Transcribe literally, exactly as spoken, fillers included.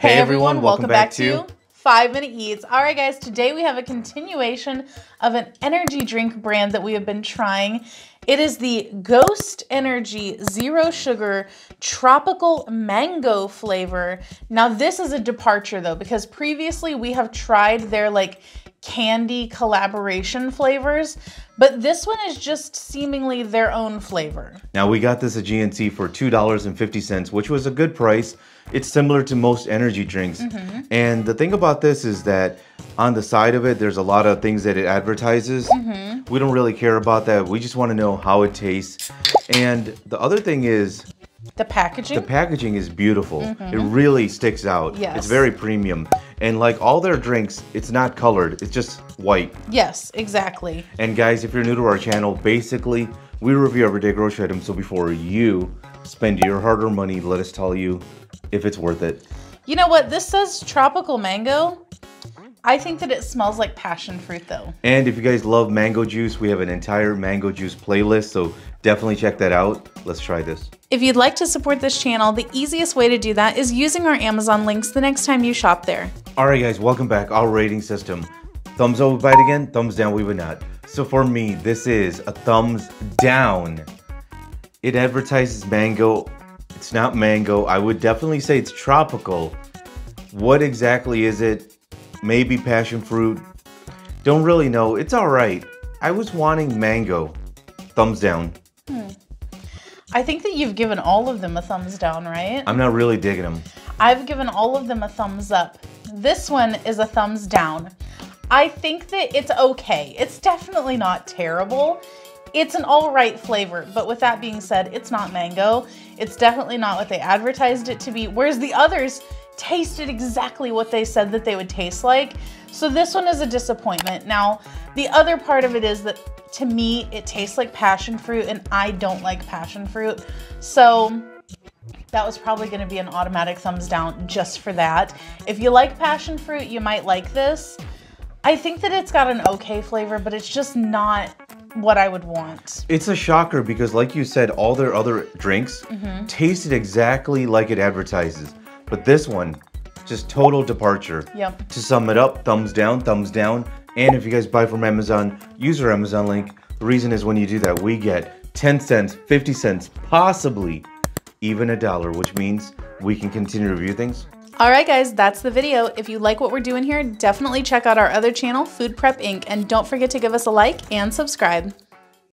Hey, hey everyone, welcome, welcome back, back to five minute eats. All right guys, today we have a continuation of an energy drink brand that we have been trying. It is the Ghost Energy Zero Sugar Tropical Mango flavor. Now this is a departure though, because previously we have tried their like candy collaboration flavors, but this one is just seemingly their own flavor. Now we got this at G N C for two dollars and fifty cents, which was a good price. It's similar to most energy drinks. Mm-hmm. And the thing about this is that on the side of it, there's a lot of things that it advertises. Mm-hmm. We don't really care about that. We just want to know how it tastes. And the other thing is the packaging. The packaging is beautiful. Mm-hmm. It really sticks out. Yes. It's very premium. And like all their drinks, it's not colored. It's just white. Yes, exactly. And guys, if you're new to our channel, basically, we review everyday grocery items. So before you spend your hard-earned money, let us tell you if it's worth it. You know what? This says tropical mango. I think that it smells like passion fruit though. And if you guys love mango juice, we have an entire mango juice playlist, so definitely check that out. Let's try this. If you'd like to support this channel, the easiest way to do that is using our Amazon links the next time you shop there. All right guys, welcome back. Our rating system. Thumbs up, we bite again. Thumbs down, we would not. So for me, this is a thumbs down. It advertises mango. It's not mango. I would definitely say it's tropical. What exactly is it? Maybe passion fruit. Don't really know. It's all right. I was wanting mango. Thumbs down. Hmm. I think that you've given all of them a thumbs down, right? I'm not really digging them. I've given all of them a thumbs up. This one is a thumbs down. I think that it's okay. It's definitely not terrible. It's an all right flavor, but with that being said, it's not mango. It's definitely not what they advertised it to be, whereas the others tasted exactly what they said that they would taste like. So this one is a disappointment. Now, the other part of it is that to me, it tastes like passion fruit and I don't like passion fruit. So that was probably gonna be an automatic thumbs down just for that. If you like passion fruit, you might like this. I think that it's got an okay flavor, but it's just not what I would want. It's a shocker because like you said, all their other drinks mm-hmm. tasted exactly like it advertises. But this one, just total departure. Yep. To sum it up, thumbs down, thumbs down. And if you guys buy from Amazon, use our Amazon link. The reason is when you do that, we get ten cents, fifty cents, possibly even a dollar, which means we can continue to review things. All right, guys, that's the video. If you like what we're doing here, definitely check out our other channel, Food Prep Incorporated. And don't forget to give us a like and subscribe.